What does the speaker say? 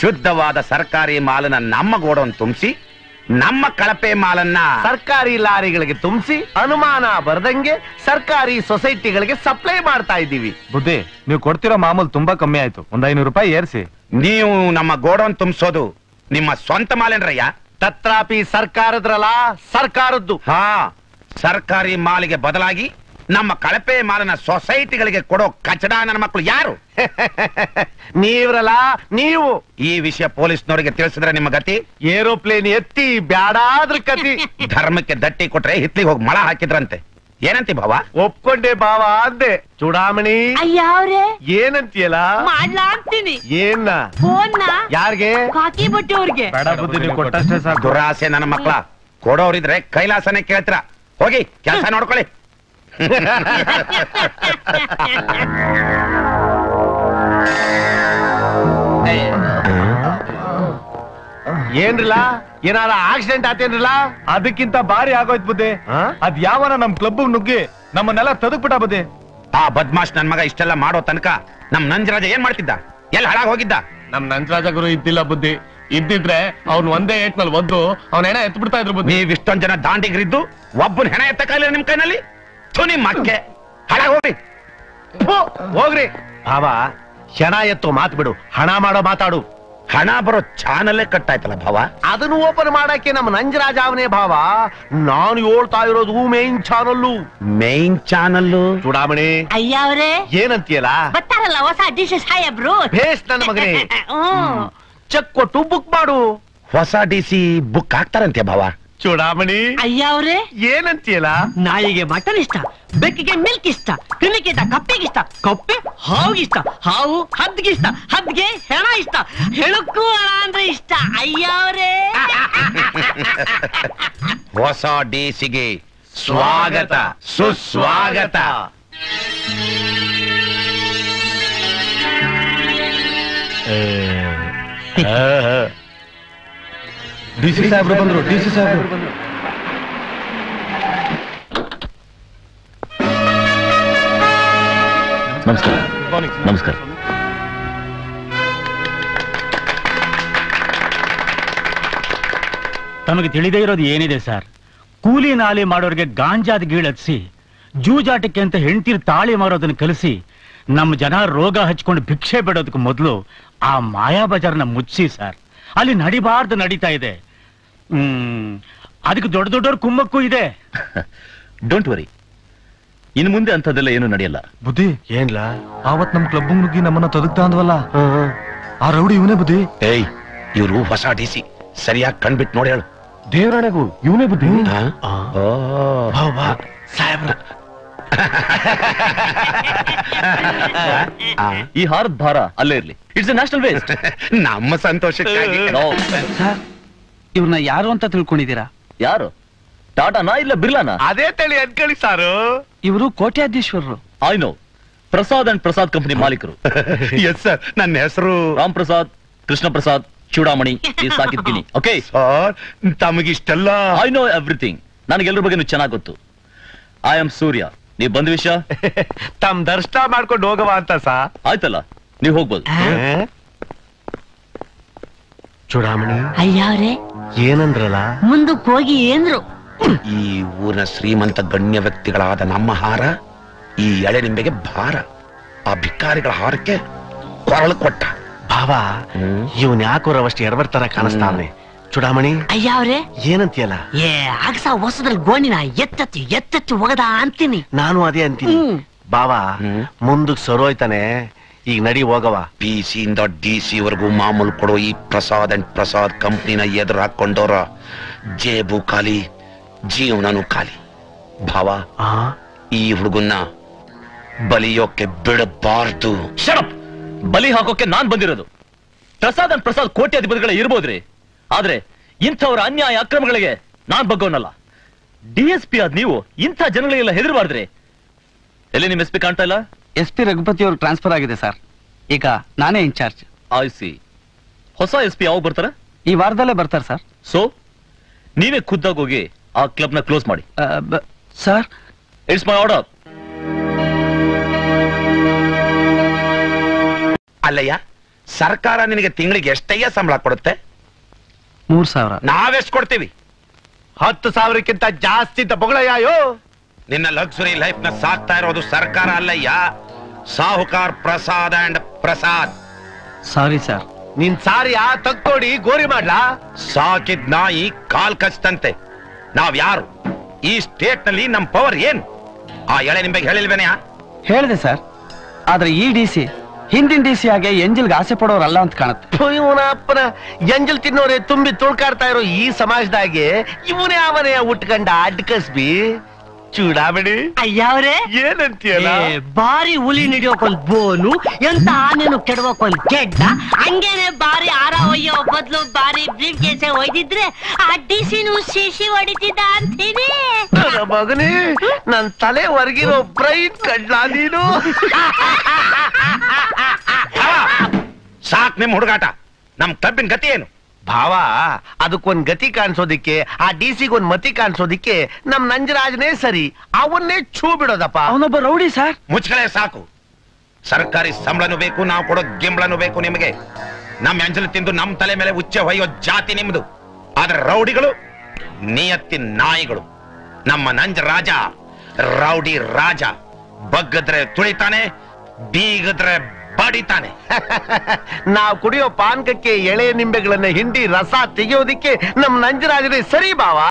ಶುದ್ಧವಾದ ಸರ್ಕಾರಿ ಮಾಲನ್ನ ನಮ್ಮ ಗೋಡನ್ ತುಂಬಿಸಿ ನಮ್ಮ ಕಳಪೆ ಮಾಲನ್ನ ಸರ್ಕಾರಿ ಲಾರಿಗಳಿಗೆ ತುಂಬಿಸಿ ಅನುಮಾನ ಬರದಂಗೆ ಸರ್ಕಾರಿ ಸೊಸೈಟಿಗಳಿಗೆ ಸಪ್ಲೈ ಮಾಡ್ತಾ ಇದ್ದೀವಿ. ಬುದ್ಧಿ, ನೀವು ಕೊಡ್ತಿರೋ ಮಾಮೂಲು ತುಂಬಾ ಕಮ್ಮಿ ಆಯ್ತು, ಒಂದ್ 500 ರೂಪಾಯಿ ಏರಿಸಿ. ನೀವು ನಮ್ಮ ಗೋಡನ್ ತುಂಬಿಸೋದು ನಿಮ್ಮ ಸ್ವಂತ ಮಾಲೇನ್ರಯ್ಯ? ತತ್ರಾಪಿ ಸರ್ಕಾರದ್ರಲ್ಲ ಸರ್ಕಾರದ್ದು. ಹಾ, ಸರ್ಕಾರಿ ಮಾಲಿಗೆ ಬದಲಾಗಿ ನಮ್ಮ ಕಳಪೆ ಮಾಲನ ಸೊಸೈಟಿಗಳಿಗೆ ಕೊಡೋ ಕಚಡ ನನ್ನ ಮಕ್ಕಳು ಯಾರು? ನೀವ್ರಲ್ಲ ನೀವು. ಈ ವಿಷಯ ಪೊಲೀಸ್ನವರಿಗೆ ತಿಳಿಸಿದ್ರೆ ನಿಮ್ಮ ಗತಿ ಏರೋಪ್ಲೇನ್ ಎತ್ತಿ ಬ್ಯಾಡಾದ್ರೂ ಕತಿ. ಧರ್ಮಕ್ಕೆ ದಟ್ಟಿ ಕೊಟ್ರೆ ಹಿತ್ಲಿಗೆ ಹೋಗಿ ಮಳ ಹಾಕಿದ್ರಂತೆ. ಏನಂತಿ ಭಾವ? ಒಪ್ಕೊಂಡೆ ಭಾವ ಅಂದೆ. ಚೂಡಾಮಣಿ ಅಯ್ಯವ್ರೆ ಏನಂತೀಯಲ್ಲ? ಮಾಡ್ಲಾಗ್ತೀನಿ. ಏನ ಫೋನ್ ಯಾರಿಗೆ? ಕಾಕಿ ಬುಟ್ಟಿ ಅವ್ರಿಗೆ. ಕೊಟ್ಟಷ್ಟೇ ಸಾಕು. ದುರಾಸೆ ನನ್ನ ಮಕ್ಕಳ. ಕೊಡೋರಿದ್ರೆ ಕೈಲಾಸನೆ ಕೇಳ್ತೀರ. ಹೋಗಿ ಕೆಲಸ ನೋಡ್ಕೊಳ್ಳಿ. ಏನ್ರಿಲ್ಲಾ ಏನಾರ ಆಕ್ಸಿಡೆಂಟ್ ಆತೇನ್ರಿಲ್ಲ? ಅದಕ್ಕಿಂತ ಭಾರಿ ಆಗೋಯ್ತು ಬುದ್ಧಿ. ಅದ್ ಯಾವನ ನಮ್ ಕ್ಲಬ್ ನುಗ್ಗಿ ನಮ್ಮನ್ನೆಲ್ಲ ತದುಕ್ಬಿಟ್ಟ ಬುದ್ಧಿ. ಆ ಬದ್ಮಾಶ್ ನನ್ ಮಗ ಇಷ್ಟೆಲ್ಲ ಮಾಡೋ ತನಕ ನಮ್ ನಂಜರಾಜ ಏನ್ ಮಾಡ್ತಿದ್ದ? ಎಲ್ಲಿ ಹಾಳಾಗ್ ಹೋಗಿದ್ದ? ನಮ್ ನಂಜರಾಜ ಗುರು ಇದ್ದಿಲ್ಲ ಬುದ್ಧಿ. ಇದ್ದಿದ್ರೆ ಅವ್ನು ಒಂದೇ ಏಟ್ನಲ್ಲಿ ಒದ್ದು ಅವ್ನ ಹೆಣ ಎತ್ ಬಿಡ್ತಾ ಇದ್ರು ಬುದ್ಧಿ. ನೀವ್ ಇಷ್ಟೊಂದ್ ಜನ ದಾಂಡಿಗ್ರಿದ್ದು ಒಬ್ಬನ್ ಹೆಣ ಎತ್ತ ಕಾಯಿಲ್ಲ ನಿಮ್ ಕೈನಲ್ಲಿ? ಹೋಗ್ರಿ ಹೋಗ್ರಿ. ಭಾವ, ಕ್ಷಣ ಎತ್ತು ಮಾತು ಬಿಡು, ಹಣ ಮಾಡೋ ಮಾತಾಡು. ಹಣ ಬರೋ ಚಾನಲ್ಲೇ ಕಟ್ಟಾಯ್ತಲ್ಲ ಭಾವ, ಅದನ್ನು ಓಪನ್ ಮಾಡಕ್ಕೆ ನಮ್ಮ ನಂಜರಾಜ್ ಅವನೇ ಭಾವ. ನಾನು ಹೇಳ್ತಾ ಇರೋದು main channel, main channel. Chudamani ಅಯ್ಯ ಅವರೇ ಏನಂತೀಯಲ್ಲ? ಗೊತ್ತಾರಲ್ಲ ಹೊಸ ಡಿಶ್ ಸಾಹೇಬ್ರು. ಭೇಷ್ ನನ್ನ ಮಗನೇ, ಚೆಕ್ ಕೊಟ್ಟು ಬುಕ್ ಮಾಡು. ಹೊಸ ಡಿಸಿ ಬುಕ್ ಹಾಕ್ತಾರಂತೆ ಭಾವ. ಚೂಡಾಮಣಿ ಅಯ್ಯ ಅವ್ರೆ ಏನಂತೀಯಲ್ಲ? ನಾಯಿಗೆ ಮಟನ್ ಇಷ್ಟ, ಬೆಕ್ಕಿಗೆ ಮಿಲ್ಕ್ ಇಷ್ಟ, ಕ್ರಿಮಿಗಿಂತ ಕಪ್ಪೆಗಿಷ್ಟ, ಕಪ್ಪೆ ಹಾವಿಗಿಷ್ಟ, ಹಾವು ಹದ್ಗಿಷ್ಟ, ಹದ್ಗೆ ಹೆಣ ಇಷ್ಟ, ಹೆಣಕ್ಕೂ ಹಣ ಅಂದ್ರೆ ಇಷ್ಟ. ಅಯ್ಯ ಅವ್ರೆ ಹೊಸ ಡಿಸಿಗೆ ಸ್ವಾಗತ, ಸುಸ್ವಾಗತ. ಡಿಸಿ ಸಾಹೇಬ್ರು ಬಂದ್ರು. ಡಿಸಿ ಸಾಹೇಬ್ರು ಬಂದ್ರು. ನಮಸ್ಕಾರ. ನಮಸ್ಕಾರ. ತಮಗೆ ತಿಳಿದೇ ಇರೋದು ಏನಿದೆ ಸರ್, ಕೂಲಿ ನಾಲಿ ಮಾಡೋರಿಗೆ ಗಾಂಜಾದ ಗೀಳತ್ಸಿ ಜೂಜಾಟಕ್ಕೆ ಅಂತ ಹೆಂಡ್ತೀರ್ ತಾಳಿ ಮಾರೋದನ್ನು ಕಲಿಸಿ ನಮ್ಮ ಜನ ರೋಗ ಹಚ್ಕೊಂಡು ಭಿಕ್ಷೆ ಬಿಡೋದಕ್ಕೆ ಮೊದಲು ಆ ಮಾಯಾ ಬಜಾರ್ನ ಮುಚ್ಚಿಸಿ ಸರ್. ಅಲ್ಲಿ ನಡಿಬಾರ್ದು ನಡೀತಾ ಇದೆ. ಅದಕ್ಕೆ ದೊಡ್ಡ ದೊಡ್ಡವ್ರ ಕುಮ್ಮಕ್ಕೂ ಇದೆ. ಡೋಂಟ್ ವರಿ, ಇನ್ನು ಮುಂದೆ ಅಂತದೆಲ್ಲ ಏನು ನಡೆಯಲ್ಲ. ಬುದ್ಧಿ ಏನ್ಲಾ, ಆವತ್ ನಮ್ ಕ್ಲಬ್ ನುಗ್ಗಿ ನಮ್ಮನ್ನ ತೊದಗ್ತಾ ಅಂದ್ವಲ್ಲ, ಆ ರೌಡಿ ಇವನೇ ಬುದ್ಧಿ. ಏಯ್, ಇವ್ರು ಹೊಸ ಡಿಸಿ, ಸರಿಯಾಗಿ ಕಣ್ಬಿಟ್ಟು ನೋಡಿ ಹೇಳು. ದೇವರಾಣೆಗೂ ಇವನೇ ಬುದ್ಧಿ. ಸಾಹೇಬ್ರ, ಈ ಹಾರದ ಭಾರ ಅಲ್ಲೇ ಇರ್ಲಿ, ಇಟ್ಸ್ ಎ ನ್ಯಾಷನಲ್ ವೇಸ್ಟ್. ನಮ್ಮ ಸಂತೋಷಕ್ಕಾಗಿ. ಇವ್ರನ್ನ ಯಾರು ಅಂತ ತಿಳ್ಕೊಂಡಿದ್ದೀರಾ? ಯಾರು, ಟಾಟಾನಾ ಇಲ್ಲ ಬಿರ್ಲಾನಾ? ಅದೇ ತಳಿ ಅನ್ಕೊಳ್ಳಿ ಸಾರು, ಇವರು ಕೋಟ್ಯಾಧೀಶ್ವರರು. I know, Prasad and Prasad company ಮಾಲೀಕರು. ಎಸ್ ಸರ್, ನನ್ನ ಹೆಸರು ರಾಮ್ ಪ್ರಸಾದ್ ಕೃಷ್ಣ ಪ್ರಸಾದ್ ಚೂಡಾಮಣಿ. ಈ ಸಾಕಿದ್ಗಿನಿ. ಓಕೆ ಸರ್, ತಮಗಿಷ್ಟೆಲ್ಲ ಐ ನೋ ಎವ್ರಿಥಿಂಗ್. ನನಗೆಲ್ಲರ ಬಗ್ಗೆನೂ ಚೆನ್ನಾಗಿ ಗೊತ್ತು. I am Surya. ನೀವ್ ಬಂದ್ ವಿಷಯ ತಮ್ ದರ್ಶನ ಮಾಡ್ಕೊಂಡು ಹೋಗವ ಅಂತ ಸಾ ಆಯ್ತಲ್ಲ, ನೀವ್ ಹೋಗ್ಬೋದು. ಚೂಡಾಮಣಿ ಅಯ್ಯವ್ರೆ ಏನಂದ್ರಲ್ಲ? ಮುಂದಕ್ಕೆ ಹೋಗಿ ಏನ್ರು, ಈ ಊರ ಶ್ರೀಮಂತ ಗಣ್ಯ ವ್ಯಕ್ತಿಗಳಾದ ನಮ್ಮ ಹಾರ ಈ ಎಳೆ ನಿಂಬೆಗೆ ಭಾರ, ಆ ಭಿಕಾರಿಗಳ ಹಾರಕ್ಕೆ ಕೊರಳು ಕೊಟ್ಟ ಭಾವ. ಇವನ್ ಯಾಕೋ ರವಷ್ಟು ಎರವರ್ತರ ಕಾಣಿಸ್ತಾನೆ. ಚುಡಾಮಣಿ ಅಯ್ಯವ್ರೆ ಏನಂತೀಯಲ್ಲ? ಏ ಆಗಸ ಹೊಸದಲ್ಲಿ ಗೋಣಿನ ಎತ್ತತ್ತಿ ಎತ್ತತ್ತಿ ಒಗದ ಅಂತೀನಿ. ನಾನು ಅದೇ ಅಂತೀನಿ ಬಾವ. ಮುಂದಕ್ಕೆ ಸರೋಯ್ತಾನೆ. ಈಗ ನಡಿ ಹೋಗವ. ಪಿ ಸಿ ಇಂದ ಡಿ ಸಿ ವರೆಗೂ ಮಾಮೂಲು ಕೊಡೋ ಈ ಪ್ರಸಾದ್ ಅಂಡ್ ಪ್ರಸಾದ್ ಕಂಪ್ನಿನ ಎದುರು ಹಾಕೊಂಡವ್ರ ಜೇಬು ಖಾಲಿ, ಜೀವನನು ಖಾಲಿ ಭಾವ. ಈ ಹುಡುಗನ್ನ ಬಲಿಯೋಕೆ ಬಿಡಬಾರ್ದು. ಶರಪ್, ಬಲಿ ಹಾಕೋಕೆ ನಾನ್ ಬಂದಿರೋದು. ಪ್ರಸಾದ್ ಅಂಡ್ ಪ್ರಸಾದ್ ಕೋಟ್ಯಾಧಿಪತಿಗಳೇ ಇರ್ಬೋದ್ರಿ, ಆದ್ರೆ ಇಂಥವ್ರ ಅನ್ಯಾಯ ಅಕ್ರಮಗಳಿಗೆ ನಾನ್ ಬಗ್ಗೋನಲ್ಲ. ಡಿಎಸ್ಪಿ ಆದ್ ನೀವು ಇಂಥ ಜನಗಳಿಗೆಲ್ಲ ಹೆದರ್ಬಾರ್ದ್ರಿ. ಎಲ್ಲಿ ನಿಮ್ ಎಸ್ ಪಿ ಕಾಣ್ತಾ ಇಲ್ಲ? ಎಸ್ ಪಿ ರಘುಪತಿ ಅವ್ರು ಟ್ರಾನ್ಸ್ಫರ್ ಆಗಿದೆ ಸರ್, ಈಗ ನಾನೇ ಇನ್ಚಾರ್ಜ್. ಆಯ್ಸಿ, ಹೊಸ ಎಸ್ ಪಿ ಯಾವಾಗ ಬರ್ತಾರ? ಈ ವಾರದಲ್ಲೇ ಬರ್ತಾರ ಸರ್. ಸೊ ನೀವೇ ಖುದ್ದಾಗೋಗಿ ಆ ಕ್ಲಬ್ ನ ಕ್ಲೋಸ್ ಮಾಡಿ ಸರ್. It's my order. ಅಲ್ಲಯ್ಯ, सरकार ನಿನಗೆ ತಿಂಗಳಿಗೆ ಎಷ್ಟಯ್ಯ ಸಂಬಳ ಕೊಡುತ್ತೆ 3000 ನಾವು ಎಷ್ಟು ಕೊಡ್ತೀವಿ 10000 ಕ್ಕಿಂತ ಜಾಸ್ತಿ ತಗೊಳ್ಳಯ್ಯೋ ನಿನ್ನ ಲಕ್ಸುರಿ ಲೈಫ್ ನ ಸಾಕ್ತಾ ಇರೋದು ಸರ್ಕಾರ ಅಲ್ಲಯ್ಯ ಸಾಹುಕಾರ Prasad and Prasad sorry sir ನಿನ್ ಸಾರಿ ಆ ತಕ್ಕೋಡಿ ಗೋರಿ ಮಾಡ್ಲಾ ಸಾಕಿದ ನಾಯಿ ಕಾಲ್ ಕಚ್ಚತಂತೆ ನಾವು ಯಾರು ಈ ಸ್ಟೇಟ್ ನಲ್ಲಿ ನಮ್ಮ ಪವರ್ ಏನು ಆ ಎಳೆ ನಿಮಗೆ ಹೇಳಿಲ್ವೇನೇ ಹೇಳಿದೆ ಸರ್ ಆದ್ರೆ ಈ ಡಿಸಿ हिंदीन डीसी आगे एंजिल आसे पड़ोरल अंत कानुन एंजिल तिन्नोरे तुम्बि तुळ्कार्ता इरो ई समाजदागे इवने आवने उट्कंड अड्कस्बी चूडाबिडि अय्यावरे ಏನಂತೀಯಲ್ಲ ಬಾರಿ ಹುಲಿ ನಿಡಿಯೋಕೊಂದು ಬೋನು ಎಂತ ಆನೆನು ಕೆಡವಕೊಂದು ಗೆಡ್ಡ ಅಂಗೇನೆ ಬಾರಿ ಆರ ಒಯ್ಯೋ ಬದಲು ಬಾರಿ ಬ್ರೀಫ್ ಕೇಸೆ ಒಯ್ದಿದ್ರೆ ಆ ಡಿಸಿನು ಶೀಶಿ ಹೊಡಿತಿದ್ದ ಅಂತೀನಿ ನನ್ನ ಮಗನೇ ನನ್ನ ತಲೆ ವರ್ಗಿರೋ ಬ್ರೈಟ್ ಕಡ್ಲಾ ನೀನು ಸಾಕ್ ನಿಮ್ಮ ಹುಡುಗಾಟ ನಮ್ಮ ಕ್ಲಬ್ಬಿನ ಗತಿ ಏನು भावा अदक्कोंदु गति कानिसोदक्के आ डीसी गोंदु मति कानिसोदक्के नम नंजराजने सरी अवन्ने छू बिडोदप्प अवनोब्ब रौडी सर मुच्चले साकु सरकारी संबळनु बेकु नावु कोडो गिंबळनु बेकु निमगे नम अंजलु तिंदु नम तले मेले उच्चे होयो जाति निम्मदु आदरे रौडिगळु नियत्ति नायिगळु नम्म नंजराज रौडी राज बग्गद्रे तुळिताने बीगद्रे ना कुड़ियो पानक के एले निंबे हिंदी रस तेयोदे नम नंजराज सरी बावा।